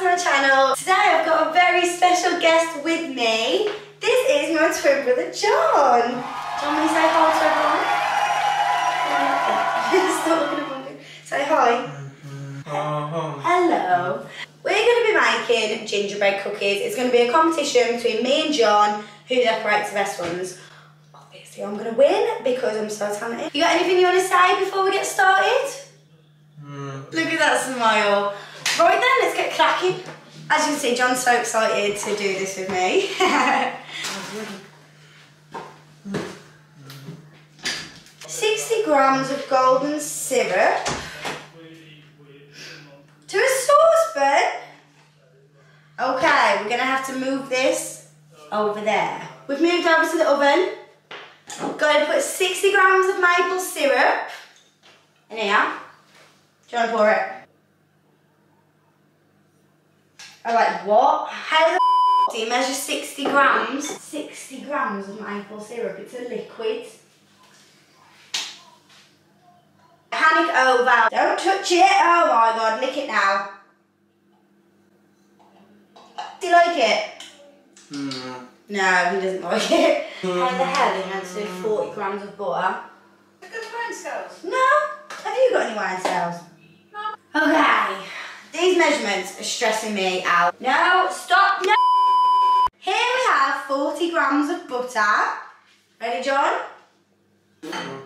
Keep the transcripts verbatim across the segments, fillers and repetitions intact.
to my channel. Today I've got a very special guest with me. This is my twin brother John. John, will you say hi to everyone? Stop looking at one thing. Say hi. Uh-huh. Hello. We're going to be making gingerbread cookies. It's going to be a competition between me and John who decorates the best ones. Obviously I'm going to win because I'm so talented. You got anything you want to say before we get started? Mm. Look at that smile. Right then, let's get cracking. As you can see, John's so excited to do this with me. sixty grams of golden syrup. To a saucepan? Okay, we're gonna have to move this over there. We've moved over to the oven. I'm gonna put sixty grams of maple syrup in here. Do you wanna pour it? I'm like, what? How the f do you measure sixty grams? sixty grams of maple syrup, it's a liquid. Panic over. Don't touch it. Oh my god, lick it now. Do you like it? Mm. No, he doesn't like it. Mm. How the hell are you going to do forty grams of butter? Have you got wine scales? No. Have you got any wine scales? No. Okay. These measurements are stressing me out. No, stop. No. Here we have forty grams of butter. Ready, John? Mm.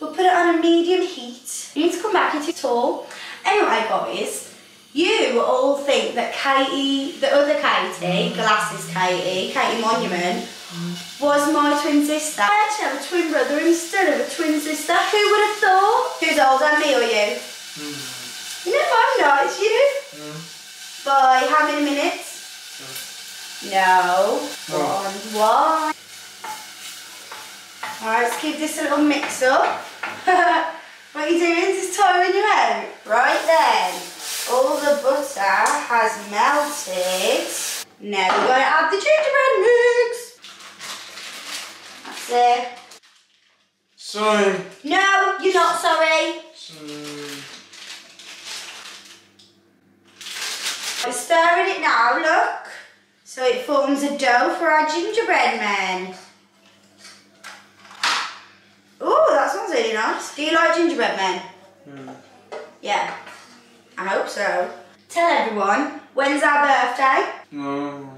We'll put it on a medium heat. You need to come back if it's tall. Anyway, guys, you all think that Katie, the other Katie, Glasses Katie, Katie Monument, was my twin sister. I actually have a twin brother instead of a twin sister. Who would have thought? Who's older, me or you? Mm. No, I'm not, it's you. Mm. By how many minutes? Mm. No. One, one. Alright, let's give this a little mix up. What are you doing? Just tiring you out. Right then, all the butter has melted. Now we're going to add the gingerbread mix. That's it. Sorry. No, you're not sorry. Sorry. We're stirring it now, look. So it forms a dough for our gingerbread men. Really nice. Do you like gingerbread men? Mm. Yeah. I hope so. Tell everyone, when's our birthday? No.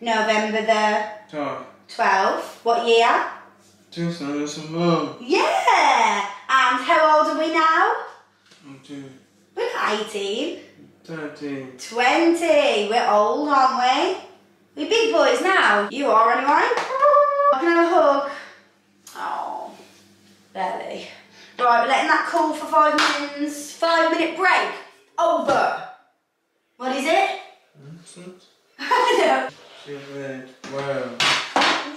November the twelfth. twelfth. What year? two thousand one. Yeah! And how old are we now? eighteen. We're eighteen. thirteen. twenty. We're old, aren't we? We're big boys now. You are anyway. I can have a hug. Barely. Right, we're letting that cool for five minutes. Five minute break. Over. What is it? I know. Gingerbread. Wow.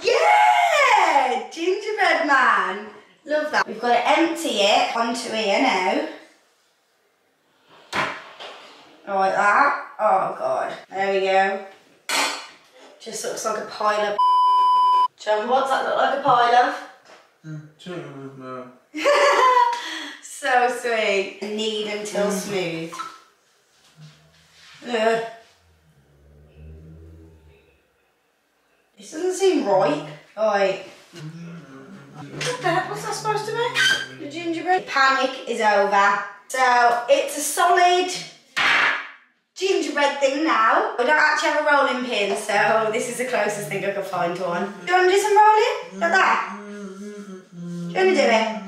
Yeah! Gingerbread man. Love that. We've got to empty it onto here now. Like that. Oh god. There we go. Just looks like a pile of. John, what's that look like a pile of? So sweet. Knead until smooth. Ugh. This doesn't seem right. Like, what the heck was that supposed to be? The gingerbread? Panic is over. So it's a solid gingerbread thing now. We don't actually have a rolling pin, so this is the closest thing I could find to one. Do you want to do some rolling? Like that? Do you want to do it?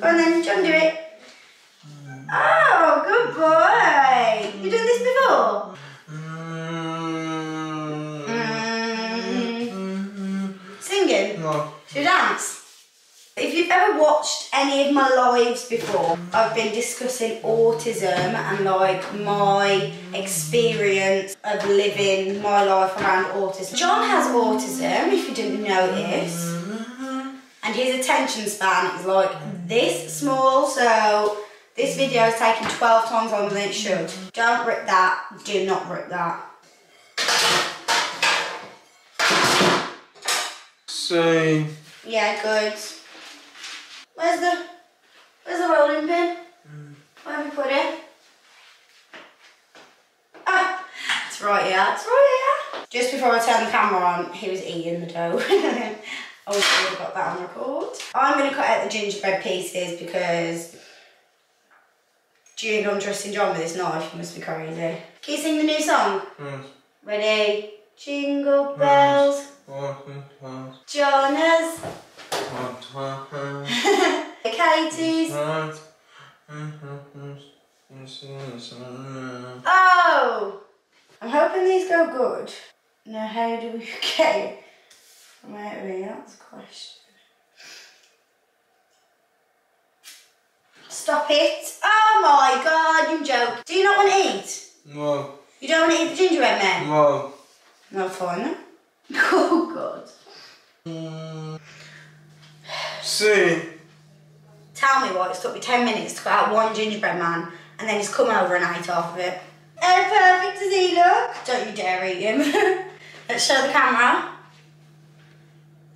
Go on then, do you want to do it? Oh, good boy! You've done this before? Mm. Singing? No. Should we dance? If you've ever watched any of my lives before, I've been discussing autism and like my experience of living my life around autism. John has autism, if you didn't notice. And his attention span is like this small, so this video is taking twelve times longer than it should. Don't rip that, do not rip that. Say. Yeah, good. Where's the, where's the rolling pin? Where have you put it? It's right here, it's right here. Just before I turned the camera on, he was eating the dough. I wish I would have got that on record. I'm going to cut out the gingerbread pieces because June on dressing John with this knife, you must be crazy. Can you sing the new song? Mm. Ready? Jingle bells. Mm. Jonas. Mm. Katie's. Mm. Oh! I'm hoping these go good. Now how do we get from out of here? That's the question. Stop it! Oh my god, you joke. Do you not want to eat? No. You don't want to eat the gingerbread man? No. No fun. Oh god. Mm. See? Tell me what, it's took me ten minutes to cut out one gingerbread man and then he's come over and ate off of it. How perfect does he look? Don't you dare eat him. Let's show the camera.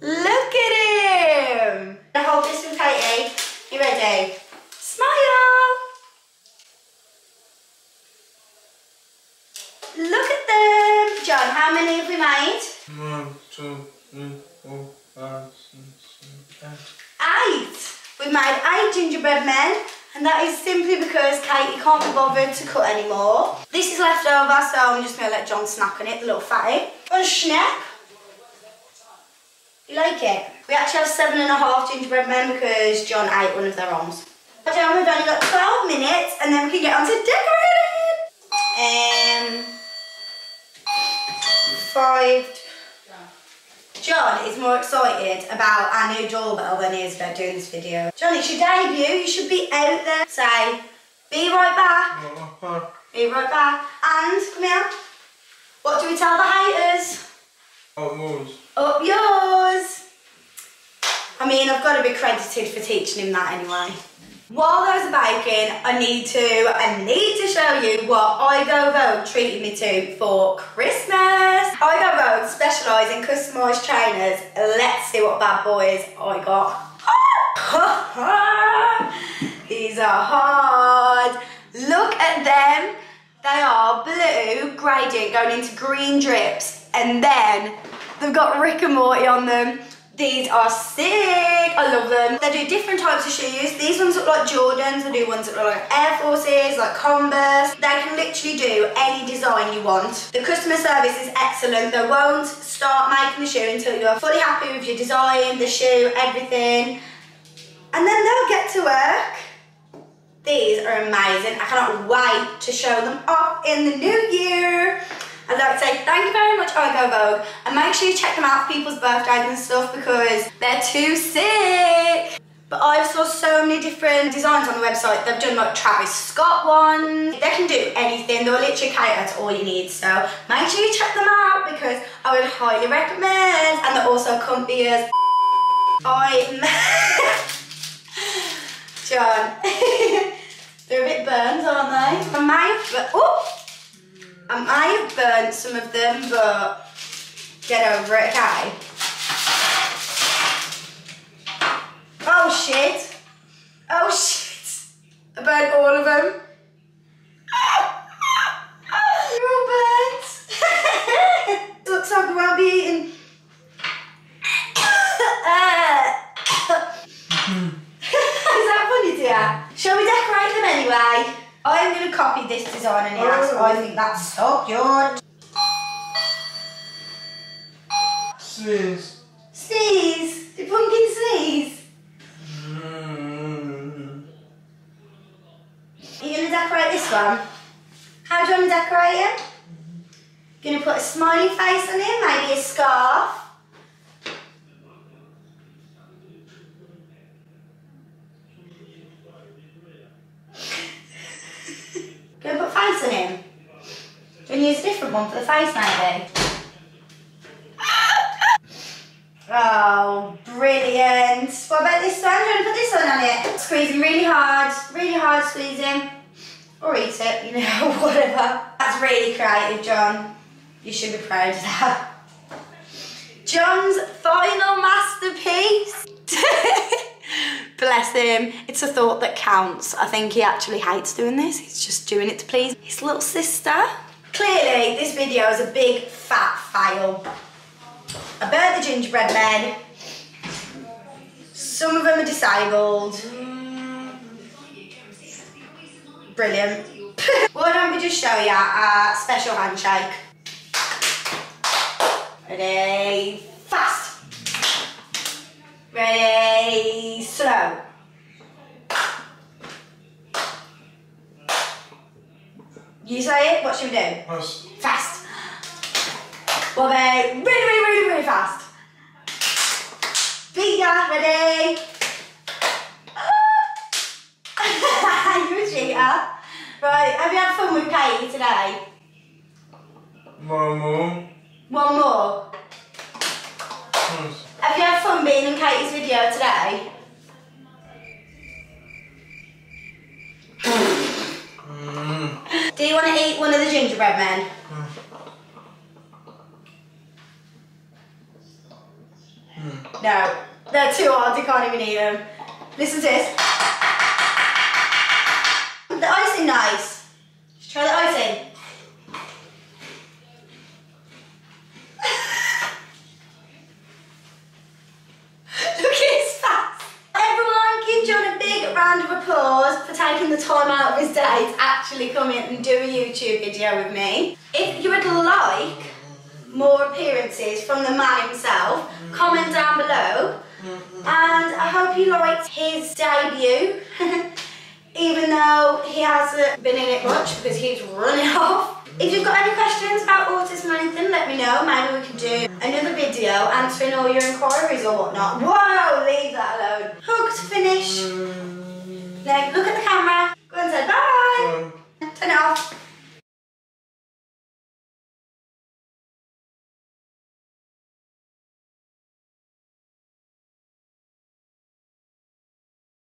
Look at him! I hold this with Katie. You ready? Smile! Look at them! John, how many have we made? One, two, three, four, five, six, seven, eight. Eight! We've made eight gingerbread men. And that is simply because Katie can't be bothered to cut anymore. This is left over, so I'm just going to let John snack on it, the little fatty. On a snack. You like it? We actually have seven and a half gingerbread men because John ate one of their arms. John, we've only got twelve minutes and then we can get on to decorating. Um, five. John is more excited about our new doorbell than he is about doing this video. John, it's your debut, you should be out there. Say, be right back. Be right back. And, come here. What do we tell the haters? Up yours. Up yours. I mean, I've got to be credited for teaching him that anyway. While those are baking, I need to, I need to show you what IGoVogue treated me to for Christmas. IGoVogue specialise in customised trainers. Let's see what bad boys I got. These are hard. Look at them. They are blue gradient going into green drips and then they've got Rick and Morty on them. These are sick, I love them. They do different types of shoes. These ones look like Jordans, they do ones that look like Air Forces, like Converse. They can literally do any design you want. The customer service is excellent. They won't start making the shoe until you are fully happy with your design, the shoe, everything. And then they'll get to work. These are amazing. I cannot wait to show them off in the new year. I'd like to say thank you very much, IGoVogue, and make sure you check them out for people's birthdays and stuff because they're too sick. But I've saw so many different designs on the website. They've done like Travis Scott ones. They can do anything. They'll literally cater to all you need. So make sure you check them out because I would highly recommend. And they're also comfy as I John. They're a bit burnt, aren't they? I may have oh! Um, I have burnt some of them, but get over it, okay? Oh shit! Oh shit! I burnt all of them. They're all burnt. Looks like I won't be eating. Is that funny, dear? Shall we decorate them anyway? I'm going to copy this design and yeah, so I think that's so good. Sneeze. Sneeze? Did pumpkin sneeze? Mm. Are you going to decorate this one? How do you want to decorate it? You're going to put a smiley face on him, maybe a scarf. One for the face, maybe. Oh, brilliant. What about this one? Do you want to put this one on it? Squeeze him really hard, really hard squeeze him. Or eat it, you know, whatever. That's really creative, John. You should be proud of that. John's final masterpiece. Bless him. It's a thought that counts. I think he actually hates doing this. He's just doing it to please his little sister. Clearly, this video is a big fat fail. I burnt the gingerbread men. Some of them are disabled. Brilliant. Why don't we just show you our special handshake? Ready, fast. Ready, slow. You say it, what should we do? Fast. Fast. What about really, really, really, really fast? Bigger, ready? You're a cheater. Right, have you had fun with Katie today? One more. One more? Yes. Have you had fun being in Katie's video today? Do you want to eat one of the gingerbread men? Mm. Mm. No, they're too hard, you can't even eat them. Listen to this. The icing nice. Let's try the icing. Look at his face. Everyone, give John a big round of applause for taking the time out of his day to actually come in and do a YouTube video with me. If you would like more appearances from the man himself, comment down below. And I hope you liked his debut, even though he hasn't been in it much because he's running off. If you've got any questions about autism or anything, let me know. Maybe we can do another video answering all your inquiries or whatnot. Whoa, leave that alone. Hug to finish. Leg